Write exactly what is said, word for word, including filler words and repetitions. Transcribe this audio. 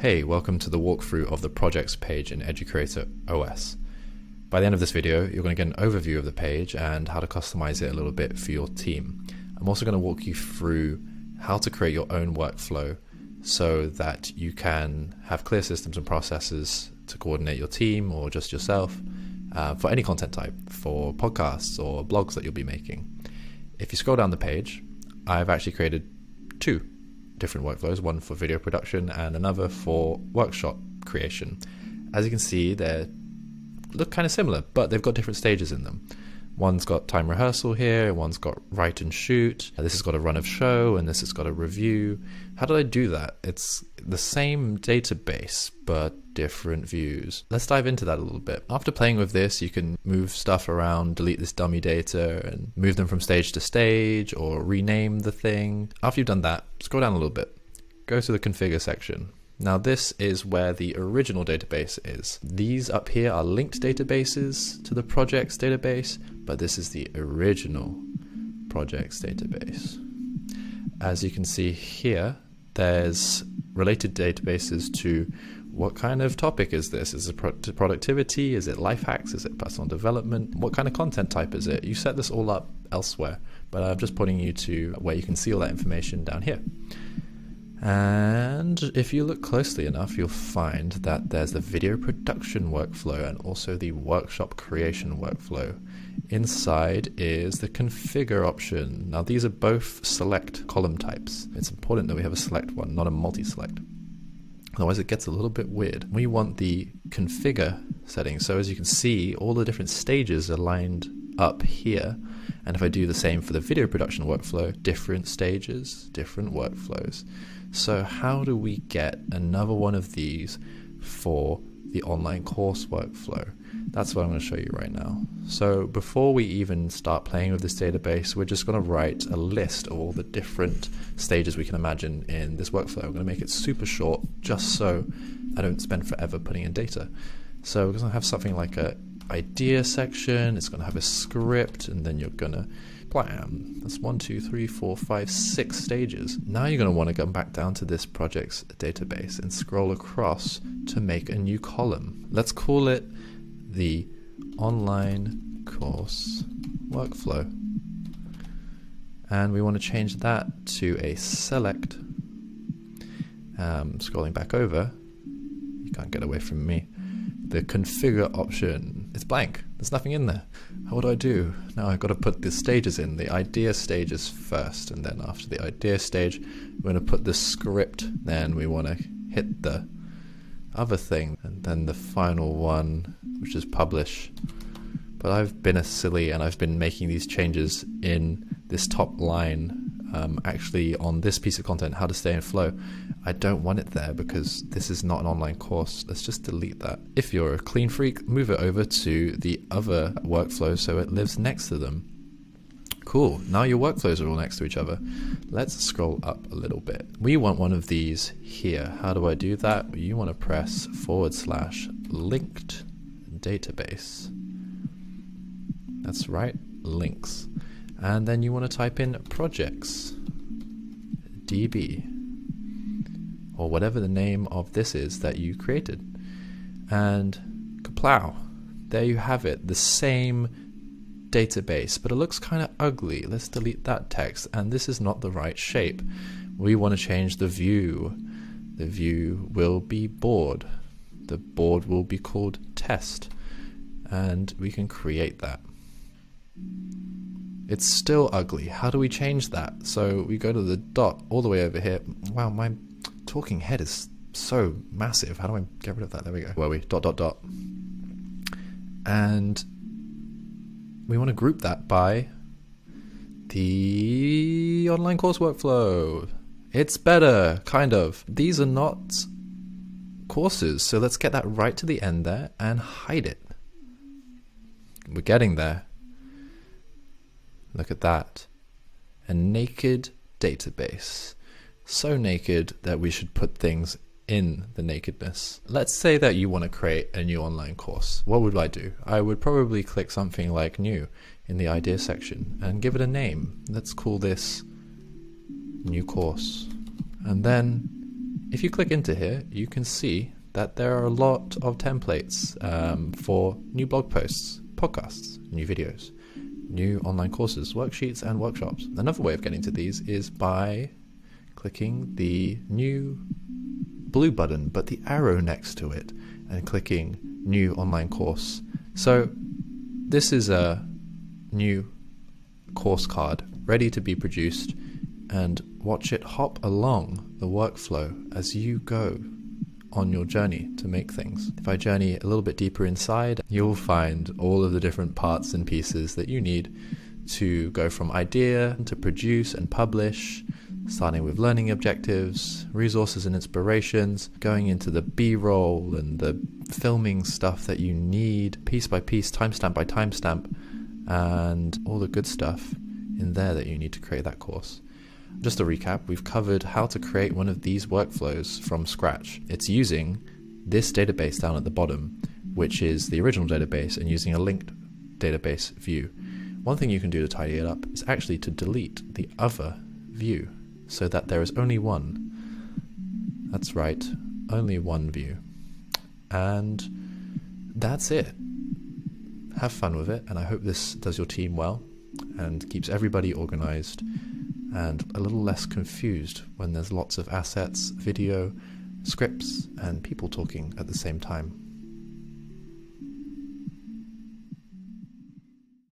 Hey, welcome to the walkthrough of the projects page in EduCreator O S. By the end of this video, you're going to get an overview of the page and how to customize it a little bit for your team. I'm also going to walk you through how to create your own workflow so that you can have clear systems and processes to coordinate your team or just yourself uh, for any content type, for podcasts or blogs that you'll be making. If you scroll down the page, I've actually created two different workflows, one for video production and another for workshop creation. As you can see, they look kind of similar, but they've got different stages in them. One's got time rehearsal here, one's got write and shoot, this has got a run of show, and this has got a review. How did I do that? It's the same database, but different views. Let's dive into that a little bit. After playing with this, you can move stuff around, delete this dummy data, and move them from stage to stage, or rename the thing. After you've done that, scroll down a little bit. Go to the configure section. Now this is where the original database is. These up here are linked databases to the projects database, but this is the original projects database. As you can see here, there's related databases to what kind of topic is this? Is it pro productivity? Is it life hacks? Is it personal development? What kind of content type is it? You set this all up elsewhere, but I'm just pointing you to where you can see all that information down here. And if you look closely enough, you'll find that there's the video production workflow and also the workshop creation workflow. Inside is the configure option. Now these are both select column types. It's important that we have a select one, not a multi-select. Otherwise it gets a little bit weird. We want the configure setting. So as you can see, all the different stages are lined up here. And if I do the same for the video production workflow, different stages, different workflows. So how do we get another one of these for the online course workflow? That's what I'm going to show you right now. So before we even start playing with this database, we're just going to write a list of all the different stages we can imagine in this workflow. I'm going to make it super short just so I don't spend forever putting in data. So we're going to have something like a idea section, it's going to have a script, and then you're going to, blam, that's one, two, three, four, five, six stages. Now you're going to want to come back down to this project's database and scroll across to make a new column. Let's call it the online course workflow. And we want to change that to a select. Um, scrolling back over, you can't get away from me. The configure option, it's blank, there's nothing in there. What do I do? Now I've got to put the stages in, the idea stages first, and then after the idea stage, we're going to put the script, then we want to hit the other thing, and then the final one, which is publish. But I've been a silly, and I've been making these changes in this top line, um, actually on this piece of content, how to stay in flow. I don't want it there because this is not an online course. Let's just delete that. If you're a clean freak, move it over to the other workflow so it lives next to them. Cool, now your workflows are all next to each other. Let's scroll up a little bit. We want one of these here. How do I do that? You want to press forward slash linked database. That's right, links. And then you want to type in projects D B. Or whatever the name of this is that you created. And kaplow, there you have it, the same database, but it looks kind of ugly. Let's delete that text, and this is not the right shape. We want to change the view. The view will be board. The board will be called test, and we can create that. It's still ugly. How do we change that? So we go to the dot all the way over here. Wow, my talking head is so massive. How do I get rid of that? There we go. Where are we? Dot, dot, dot. And we want to group that by the online course workflow. It's better, kind of. These are not courses, so let's get that right to the end there and hide it. We're getting there. Look at that. A naked database. So naked that we should put things in the nakedness. Let's say that you want to create a new online course. What would I do? I would probably click something like new in the idea section and give it a name. Let's call this new course. And then if you click into here, you can see that there are a lot of templates um, for new blog posts, podcasts, new videos, new online courses, worksheets, and workshops. Another way of getting to these is by clicking the new blue button, but the arrow next to it, and clicking new online course. So this is a new course card ready to be produced, and watch it hop along the workflow as you go on your journey to make things. If I journey a little bit deeper inside, you'll find all of the different parts and pieces that you need to go from idea to produce and publish, starting with learning objectives, resources and inspirations, going into the B-roll and the filming stuff that you need, piece by piece, timestamp by timestamp, and all the good stuff in there that you need to create that course. Just to recap, we've covered how to create one of these workflows from scratch. It's using this database down at the bottom, which is the original database, and using a linked database view. One thing you can do to tidy it up is actually to delete the other view so that there is only one. That's right, only one view. And that's it. Have fun with it, and I hope this does your team well and keeps everybody organized and a little less confused when there's lots of assets, video, scripts, and people talking at the same time.